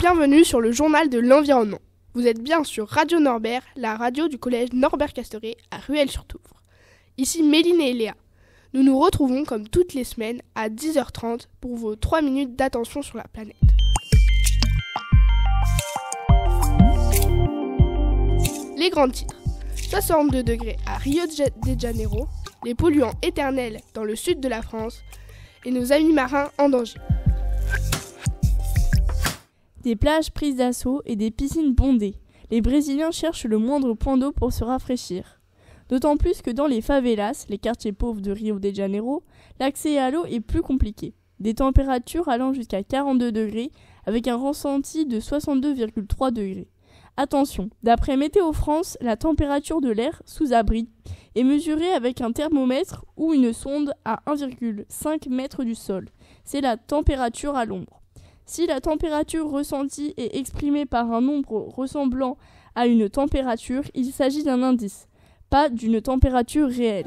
Bienvenue sur le journal de l'environnement. Vous êtes bien sur Radio Norbert, la radio du collège Norbert-Castoret à Ruelle-sur-Touvre. Ici Méline et Léa. Nous nous retrouvons comme toutes les semaines à 10h30 pour vos 3 minutes d'attention sur la planète. Les grands titres. 62 degrés à Rio de Janeiro, les polluants éternels dans le sud de la France et nos amis marins en danger. Des plages prises d'assaut et des piscines bondées. Les Brésiliens cherchent le moindre point d'eau pour se rafraîchir. D'autant plus que dans les favelas, les quartiers pauvres de Rio de Janeiro, l'accès à l'eau est plus compliqué. Des températures allant jusqu'à 42 degrés avec un ressenti de 62,3 degrés. Attention, d'après Météo France, la température de l'air sous abri est mesurée avec un thermomètre ou une sonde à 1,5 mètre du sol. C'est la température à l'ombre. Si la température ressentie est exprimée par un nombre ressemblant à une température, il s'agit d'un indice, pas d'une température réelle.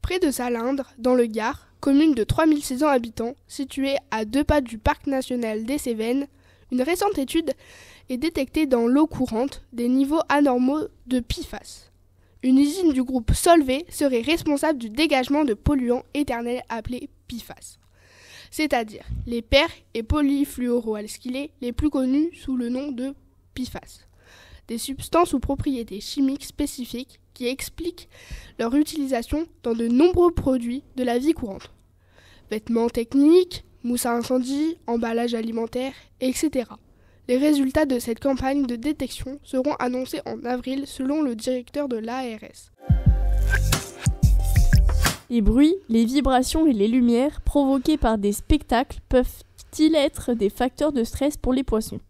Près de Salindres, dans le Gard, commune de 3600 habitants, située à 2 pas du parc national des Cévennes, une récente étude est détectée dans l'eau courante des niveaux anormaux de PFAS. Une usine du groupe Solvay serait responsable du dégagement de polluants éternels appelés PFAS. C'est-à-dire les per et polyfluoroalkylés les plus connus sous le nom de PIFAS, des substances ou propriétés chimiques spécifiques qui expliquent leur utilisation dans de nombreux produits de la vie courante. Vêtements techniques, mousse à incendie, emballages alimentaires, etc. Les résultats de cette campagne de détection seront annoncés en avril selon le directeur de l'ARS. Les bruits, les vibrations et les lumières provoquées par des spectacles peuvent-ils être des facteurs de stress pour les poissons ?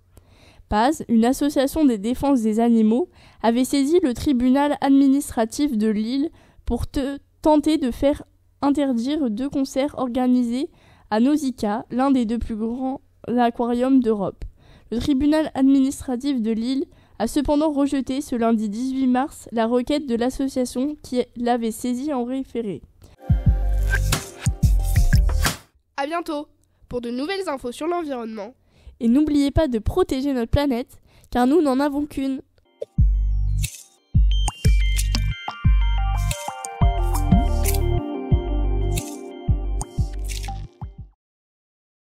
Paz, une association des défenses des animaux, avait saisi le tribunal administratif de Lille pour tenter de faire interdire 2 concerts organisés à Nausicaa, l'un des 2 plus grands aquariums d'Europe. Le tribunal administratif de Lille a cependant rejeté ce lundi 18 mars la requête de l'association qui l'avait saisie en référé. À bientôt pour de nouvelles infos sur l'environnement. Et n'oubliez pas de protéger notre planète, car nous n'en avons qu'une.